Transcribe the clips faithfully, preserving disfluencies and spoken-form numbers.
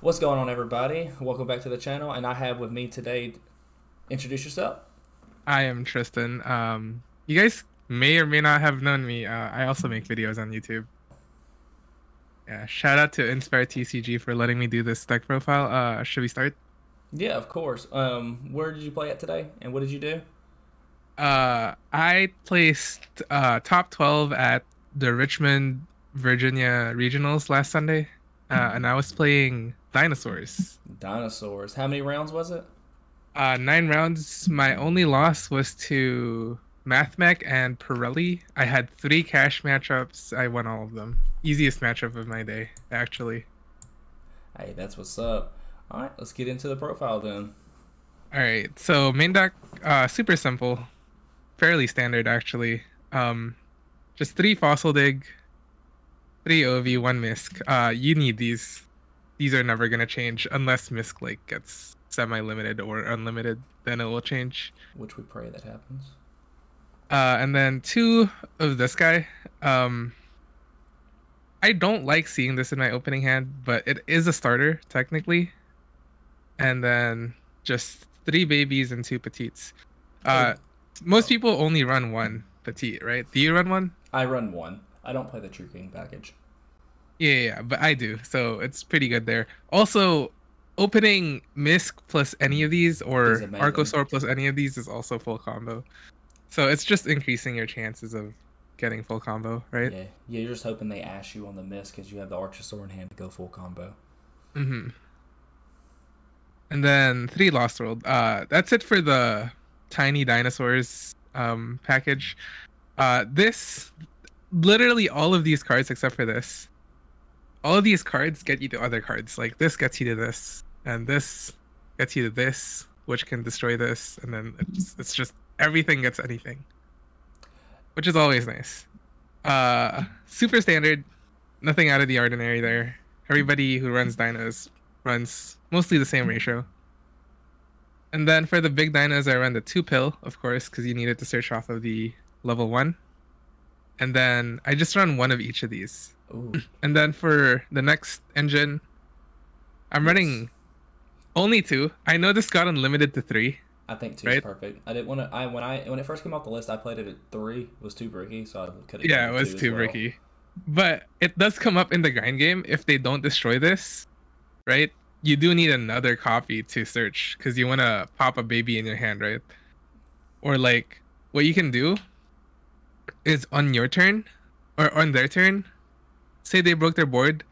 What's going on, everybody? Welcome back to the channel, and I have with me today, introduce yourself. I am Tristan. Um, you guys may or may not have known me. Uh, I also make videos on YouTube. Yeah, shout out to InspireTCG for letting me do this deck profile. Uh, should we start? Yeah, of course. Um, where did you play at today, and what did you do? Uh, I placed uh, top twelve at the Richmond, Virginia regionals last Sunday, uh, and I was playing dinosaurs. Dinosaurs. How many rounds was it? Uh, nine rounds. My only loss was to Mathmech and Pirelli. I had three cash matchups. I won all of them. Easiest matchup of my day, actually. Hey, that's what's up. All right, let's get into the profile then. All right, so main deck, uh, super simple, fairly standard actually. Um, just three Fossil Dig, three O V, one Misk. Uh, you need these. These are never gonna change unless Misk like gets semi-limited or unlimited, then it will change. Which we pray that happens. Uh, and then two of this guy. Um, I don't like seeing this in my opening hand, but it is a starter technically. And then just three babies and two petites. Uh, oh. Most people only run one petite, right? Do you run one? I run one. I don't play the True King package. Yeah, yeah, but I do, so it's pretty good there. Also, opening Misk plus any of these or Archosaur plus any of these is also full combo. So it's just increasing your chances of getting full combo, right? Yeah, yeah, you're just hoping they ash you on the Misk because you have the Archosaur in hand to go full combo. Mm-hmm. And then three Lost World. Uh, that's it for the tiny dinosaurs um, package. Uh, this, literally all of these cards except for this, all of these cards get you to other cards. Like this gets you to this, and this gets you to this, which can destroy this, and then it's, it's just everything gets anything, which is always nice. Uh, super standard, nothing out of the ordinary there. Everybody who runs dinos runs mostly the same ratio. And then for the big dinos, I run the two pill, of course, because you need it to search off of the level one. And then I just run one of each of these. Ooh. And then for the next engine, I'm yes. running only two. I know this got unlimited to three. I think two right? is perfect. I didn't want to. I when I when it first came off the list, I played it at three. It was too bricky, so I could. Yeah, it was too well. bricky. But it does come up in the grind game if they don't destroy this. Right, you do need another copy to search because you want to pop a baby in your hand, right? Or like what you can do is on your turn or on their turn, say they broke their board,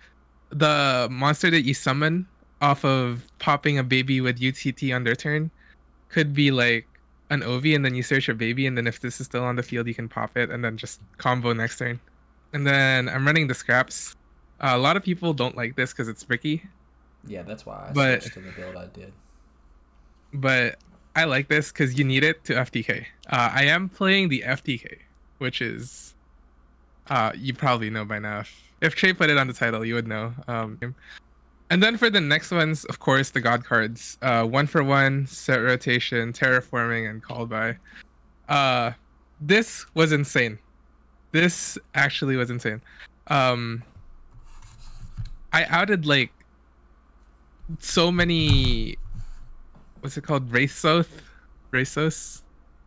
the monster that you summon off of popping a baby with U C T on their turn could be like an O V, and then you search a baby, and then if this is still on the field you can pop it and then just combo next turn. And then I'm running the scraps. Uh, a lot of people don't like this because it's bricky. Yeah, that's why I but, switched to the build I did. But I like this because you need it to F T K. Uh, I am playing the F T K, which is... Uh, you probably know by now. If Trey put it on the title, you would know. Um, and then for the next ones, of course, the God cards. Uh, one for one, set rotation, terraforming, and called by. Uh, this was insane. This actually was insane. Um, I outed, like, so many, what's it called? Raxos? Raxos?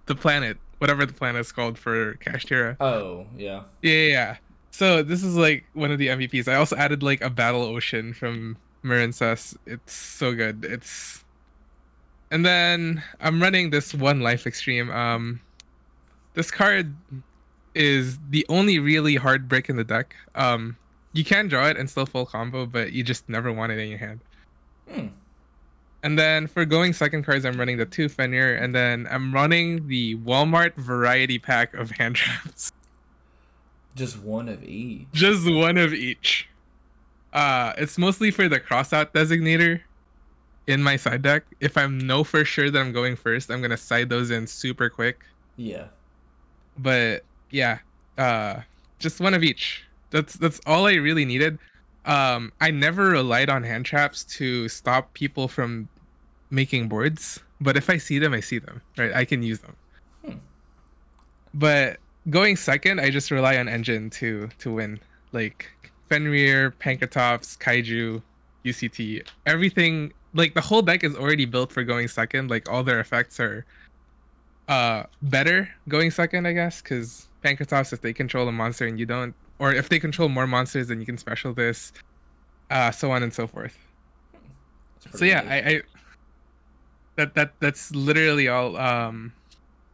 The planet. Whatever the planet is called for Cashtira. Oh, yeah. Yeah, yeah. So this is like one of the M V Ps. I also added like a Battle Ocean from Mirinsas. It's so good. It's. And then I'm running this one life extreme. Um, this card is the only really hard brick in the deck. Um, you can draw it and still full combo, but you just never want it in your hand. Hmm. And then for going second cards, I'm running the two Fenrir, and then I'm running the Walmart variety pack of hand traps. Just one of each. Just one of each. Uh, it's mostly for the Crossout Designator in my side deck. If I'm no for sure that I'm going first, I'm gonna side those in super quick. Yeah. But yeah, uh, just one of each. That's that's all I really needed. Um, I never relied on hand traps to stop people from making boards, but if I see them, I see them, right? I can use them. Hmm. But going second, I just rely on engine to to win. Like Fenrir, Pankratops, Kaiju, U C T. Everything, like the whole deck is already built for going second. Like all their effects are uh, better going second, I guess, because Pankratops, if they control a monster and you don't, or if they control more monsters, then you can special this, uh, so on and so forth. So yeah, I, I that that that's literally all um,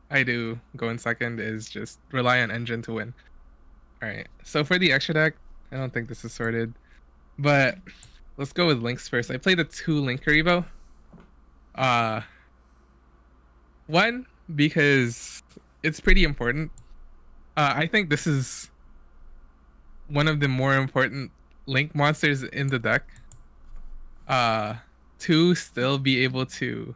I do going second is just rely on engine to win. All right, so for the extra deck, I don't think this is sorted, but let's go with links first. I played the two Linker Evo. Uh, one, because it's pretty important. Uh, I think this is one of the more important Link monsters in the deck. Uh, two, still be able to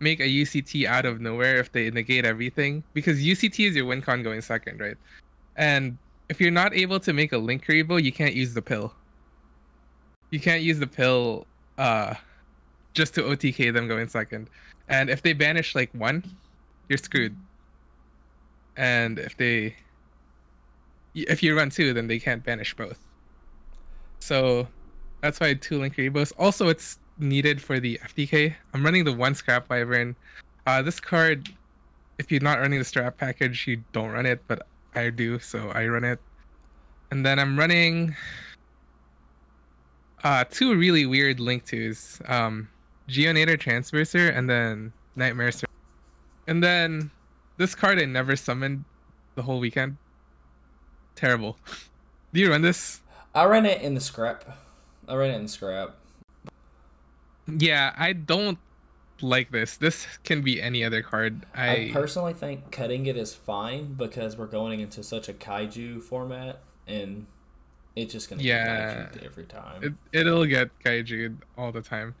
make a U C T out of nowhere if they negate everything. Because U C T is your win con going second, right? And if you're not able to make a Link Kuriboh, you can't use the pill. You can't use the pill uh, just to O T K them going second. And if they banish like one, you're screwed. And if they, if you run two, then they can't banish both. So that's why two Link Kuribohs. Also, it's needed for the F D K. I'm running the one Scrap Wyvern. Uh, this card, if you're not running the Scrap package, you don't run it, but I do, so I run it. And then I'm running uh, two really weird Link twos. Um, Geonator Transverser and then Nightmare Surger. And then this card I never summoned the whole weekend. Terrible. Do you run this? I ran it in the scrap. I ran it in the scrap. Yeah, I don't like this. This can be any other card. I, I personally think cutting it is fine because we're going into such a Kaiju format and it's just going to yeah, get Kaiju every time. It, it'll get Kaiju all the time.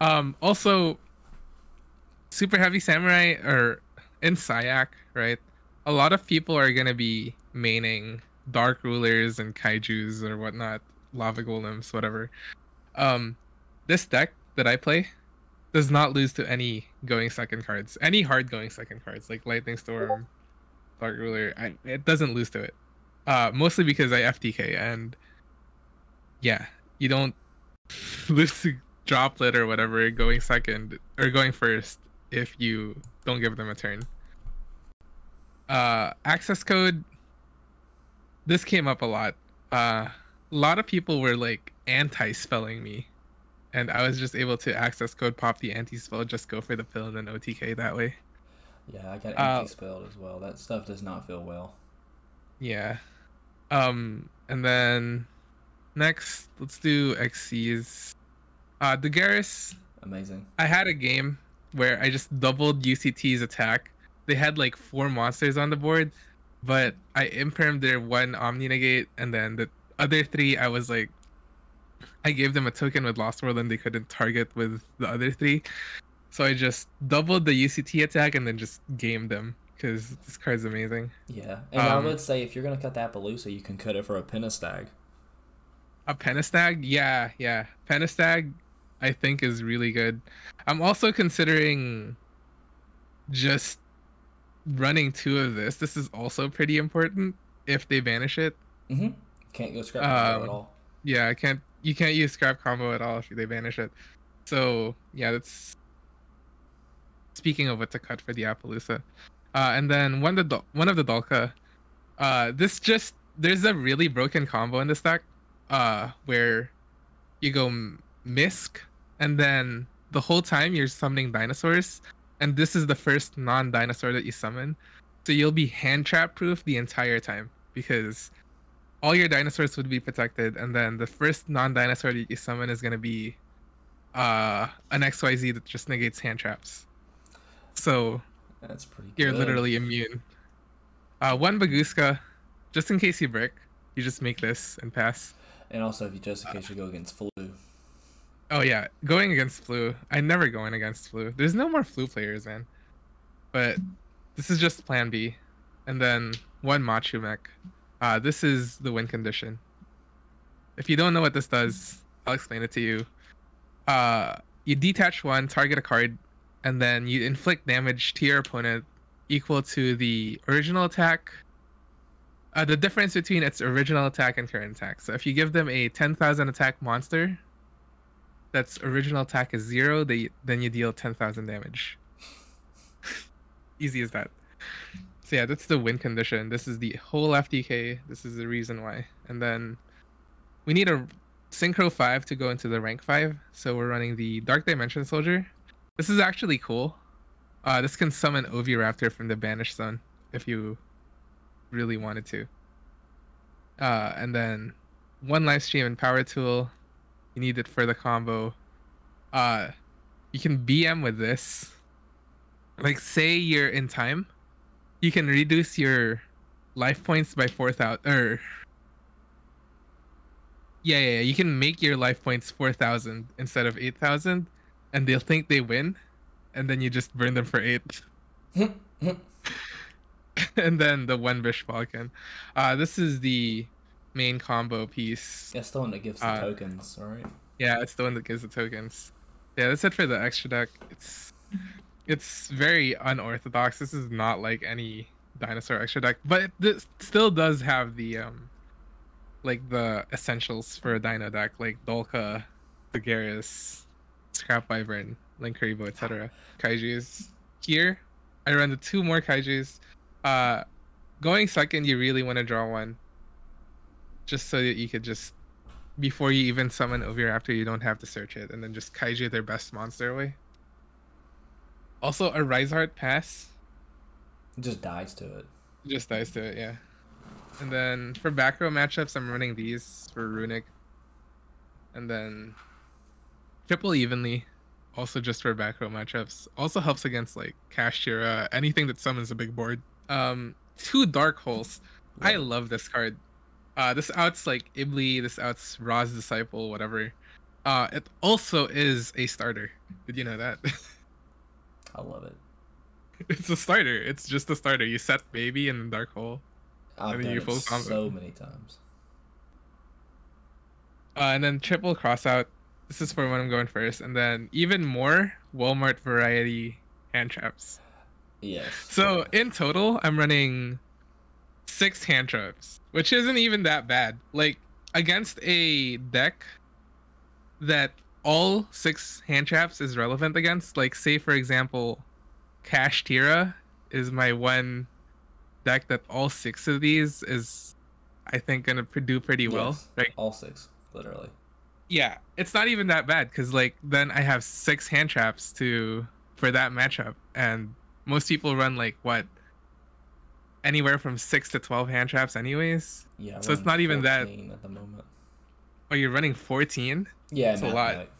Um, also, Super Heavy Samurai or in Sayak, right? A lot of people are going to be maining Dark Rulers and Kaijus or whatnot, Lava Golems, whatever. Um, this deck that I play does not lose to any going second cards, any hard going second cards like Lightning Storm, Dark Ruler. I, it doesn't lose to it, uh, mostly because I F T K and yeah, you don't lose to Droplet or whatever going second or going first if you don't give them a turn. Uh, access code. This came up a lot. Uh, a lot of people were like anti-spelling me. And I was just able to access code, pop the anti-spell, just go for the pill, and then O T K that way. Yeah, I got anti-spelled uh, as well. That stuff does not feel well. Yeah. Um, and then next, let's do X Cs. Uh, Daguerris. Amazing. I had a game where I just doubled U C T's attack. They had like four monsters on the board, but I impermed their one Omni-Negate, and then the other three I was like, I gave them a token with Lost World and they couldn't target with the other three. So I just doubled the U C T attack and then just gamed them because this card's amazing. Yeah, and um, I would say if you're going to cut the Appaloosa, you can cut it for a Penistag. A Penistag? Yeah, yeah. Penistag, I think, is really good. I'm also considering just running two of this. This is also pretty important if they banish it. Mm-hmm. Can't go scrap um, at all. Yeah, I can't. You can't use scrap combo at all if they banish it. So yeah, that's speaking of what to cut for the Appaloosa. Uh, and then one of the one of the Dalka. Uh, this just there's a really broken combo in this deck, uh, where you go Misk, and then the whole time you're summoning dinosaurs, and this is the first non-dinosaur that you summon, so you'll be hand trap proof the entire time because all your dinosaurs would be protected, and then the first non-dinosaur that you summon is going to be uh, an X Y Z that just negates hand traps. So that's pretty you're good. Literally immune. Uh, one Baguska, just in case you brick, you just make this and pass. And also, if you just in case you go against Flu. Oh yeah, going against Flu. I never go in against Flu. There's no more Flu players, man. But this is just Plan B. And then one Machu Mech. Uh, this is the win condition. If you don't know what this does, I'll explain it to you. Uh, you detach one, target a card, and then you inflict damage to your opponent equal to the original attack. Uh, the difference between its original attack and current attack. So if you give them a ten thousand attack monster, that's original attack is zero, they, then you deal ten thousand damage. Easy as that. So yeah, that's the win condition. This is the whole F T K. This is the reason why. And then we need a Synchro five to go into the rank five. So we're running the Dark Dimension Soldier. This is actually cool. Uh, this can summon Oviraptor from the Banished Zone if you really wanted to. Uh, and then one Livestream and Power Tool. You need it for the combo. Uh, you can B M with this. Like, say you're in time, you can reduce your life points by four thousand. Or yeah, yeah, yeah, you can make your life points four thousand instead of eight thousand, and they'll think they win, and then you just burn them for eight. And then the one Bish Falcon. Uh, this is the main combo piece. That's the one that gives the uh, tokens, alright? Yeah, it's the one that gives the tokens. Yeah, that's it for the extra deck. It's... It's very unorthodox. This is not like any dinosaur extra deck, but it still does have the um, like the essentials for a dino deck, like Dalka, Daguerris, Scrap Wyvern, Link Kuriboh, et cetera. Kaijus. Here, I run the two more Kaijus. Uh, going second, you really want to draw one, just so that you could just before you even summon Oviraptor, you don't have to search it, and then just Kaiju their best monster away. Also, a Riseheart pass. It just dies to it. It just dies to it, yeah. And then for back row matchups, I'm running these for Runic. And then triple evenly, also just for back row matchups. Also helps against like Cashtira, anything that summons a big board. Um, two Dark Holes. Yeah. I love this card. Uh, this outs like Iblee, this outs Ra's Disciple, whatever. Uh, it also is a starter. Did you know that? I love it. It's a starter. It's just a starter. You set baby in the Dark Hole. I've and then done you full it combo. So many times. Uh, and then triple crossout. This is for when I'm going first. And then even more Walmart variety hand traps. Yes. So in total, I'm running six hand traps, which isn't even that bad. Like against a deck that all six hand traps is relevant against, like say for example Cashtira is my one deck that all six of these is I think gonna do pretty well. Yes, right, all six literally. Yeah, it's not even that bad because like then I have six hand traps to for that matchup, and most people run like what anywhere from six to twelve hand traps anyways. Yeah, so it's not even that at the moment. Oh, you're running fourteen? Yeah, that's a lot. Like...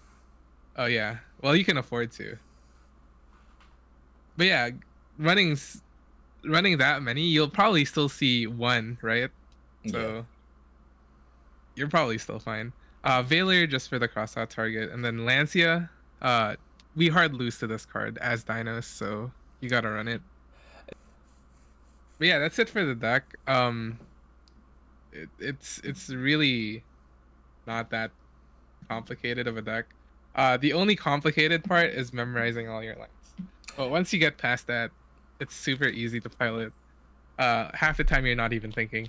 Oh, yeah. Well, you can afford to. But yeah, running running that many, you'll probably still see one, right? Yeah. So you're probably still fine. Uh, Valor just for the crossout target. And then Lancia, uh, we hard lose to this card as dinos, so you got to run it. But yeah, that's it for the deck. Um, it, it's, it's really... not that complicated of a deck. Uh, the only complicated part is memorizing all your lines. But once you get past that, it's super easy to pilot. Uh, half the time you're not even thinking.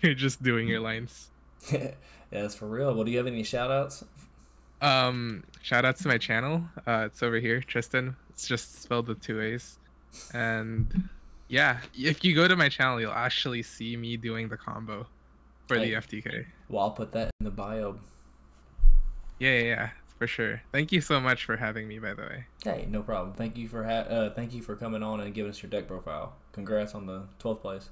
You're just doing your lines. Yeah, that's for real. Well, do you have any shout-outs? Um, shout-outs to my channel. Uh, it's over here, Tristan. It's just spelled with two A's. And yeah, if you go to my channel, you'll actually see me doing the combo. For hey, the F T K. Well, I'll put that in the bio. Yeah, yeah, yeah, for sure. Thank you so much for having me, by the way. Hey, no problem. Thank you for ha uh, thank you for coming on and giving us your deck profile. Congrats on the twelfth place.